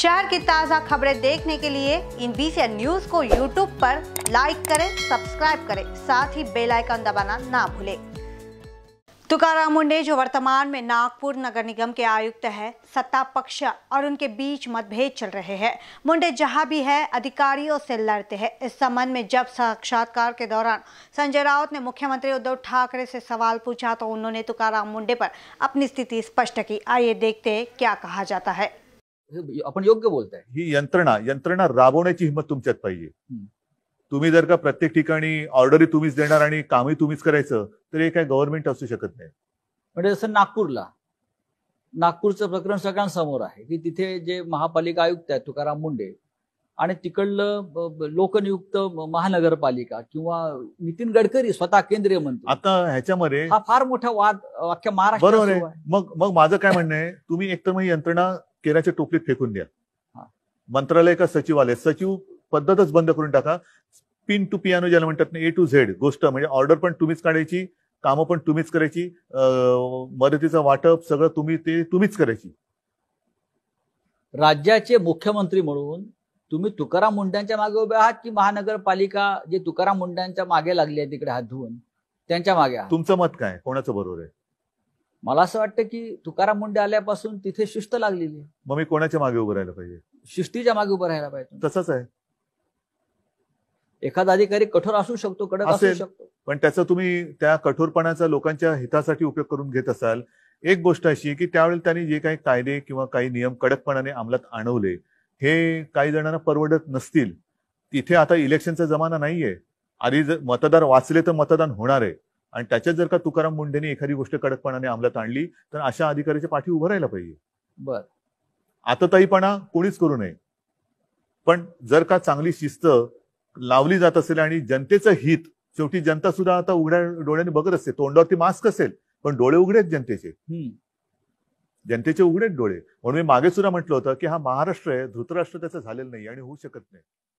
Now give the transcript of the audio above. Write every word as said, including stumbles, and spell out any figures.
शहर की ताज़ा खबरें देखने के लिए I N B C N news को यूट्यूब पर लाइक करें, सब्सक्राइब करें, साथ ही बेल आइकन दबाना ना भूलें। तुकाराम मुंडे, जो वर्तमान में नागपुर नगर निगम के आयुक्त हैं, सत्ता पक्ष और उनके बीच मतभेद चल रहे हैं। मुंडे जहां भी है अधिकारियों से लड़ते हैं। इस संबंध में जब साक्षात्कार के दौरान संजय राउत ने मुख्यमंत्री उद्धव ठाकरे से सवाल पूछा तो उन्होंने तुकाराम मुंडे पर अपनी स्थिति स्पष्ट की। आइए देखते हैं क्या कहा जाता है। आपण योग्य बोलताय। ही यंत्रणा यंत्रणा राबवण्याची हिम्मत तुमच्यात पाहिजे। तुम्ही जर का प्रत्येक ठिकाणी ऑर्डरी तुम्हीच देणार आणि कामही तुम्हीच करायचं तर हे काय गव्हर्नमेंट असू शकत नाही। म्हणजे जसं नागपूरला नागपूरचं प्रकरण सगळ्यांसमोर आहे की तिथे जे महापालिका आयुक्त आहेत तुकाराम मुंडे आणि तिकडलं लोकनियुक्त महानगरपालिका किंवा नितिन गडकरी स्वतः केंद्रीय मंत्री, आता ह्याच्यामध्ये हा फार मोठा वाद अख्ख्या महाराष्ट्रात। मग मग माझं काय म्हणणं आहे, तुम्ही एकतर ही यंत्रणा केल्याचे टोपलीत फेकून द्या। मंत्रालय का सचिवालय सचिव पद्धतच बंद करून टाका। पिन टू पियानो ज्याला म्हणतात ना, ए टू झेड गोष्ट म्हणजे ऑर्डर पण तुम्हीच काढायची, कामं पण तुम्हीच करायची, मदतीचं वाटप सगळं तुम्ही ते तुम्हीच करायची। राज्याचे मुख्यमंत्री म्हणून तुम्ही तुकाराम मुंडेंच्या मागे उभे आहात की महानगरपालिका जे तुकाराम मुंडेंच्या मागे लागली आहे तिकडे हात धुवून त्यांच्या मागे आहात? तुमचं मत काय, कोणाचं बरोबर आहे? मला असं वाटतं की तुकाराम मुंडे आल्यापासून तिथे शिस्त लागलेली आहे। मग मी कोणाच्या मागे उभं राहायला पाहिजे? शिस्तीच्या मागे उभं राहायला पाहिजे। तसंच आहे, एखादा अधिकारी कठोर असू शकतो, कडक असू शकतो, पण त्याचा तुम्ही त्या कठोरपणाचा लोकांच्या हितासाठी उपयोग करून घेत असाल। एक गोष्ट अशी आहे की त्यावेळी त्यांनी जे काही कायदे किंवा काही नियम कडकपणाने अंमलात आणवले हे काही जणांना परवडत नसतील। तिथे आता इलेक्शनचा जमाना नाहीये। आधी जर मतदार वाचले तर मतदान होणार आहे आणि त्याच्यात जर का तुकाराम मुंडेंनी एखादी गोष्ट कडकपणाने अंमलात आणली तर अशा अधिकाऱ्याच्या पाठी उभं राहायला पाहिजे। बर, आता तरीपणा कोणीच करू नये, पण जर का चांगली शिस्त लावली जात असेल आणि जनतेचं हित, शेवटी जनता सुद्धा आता उघड्या डोळ्याने बघत असते। तोंडावरती मास्क असेल पण डोळे उघडेच जनतेचे, जनतेचे उघडेच डोळे। म्हणून मी मागे सुद्धा म्हटलं होतं की हा महाराष्ट्र आहे, धृतराष्ट्र त्याचं झालेलं नाही आणि होऊ शकत नाही।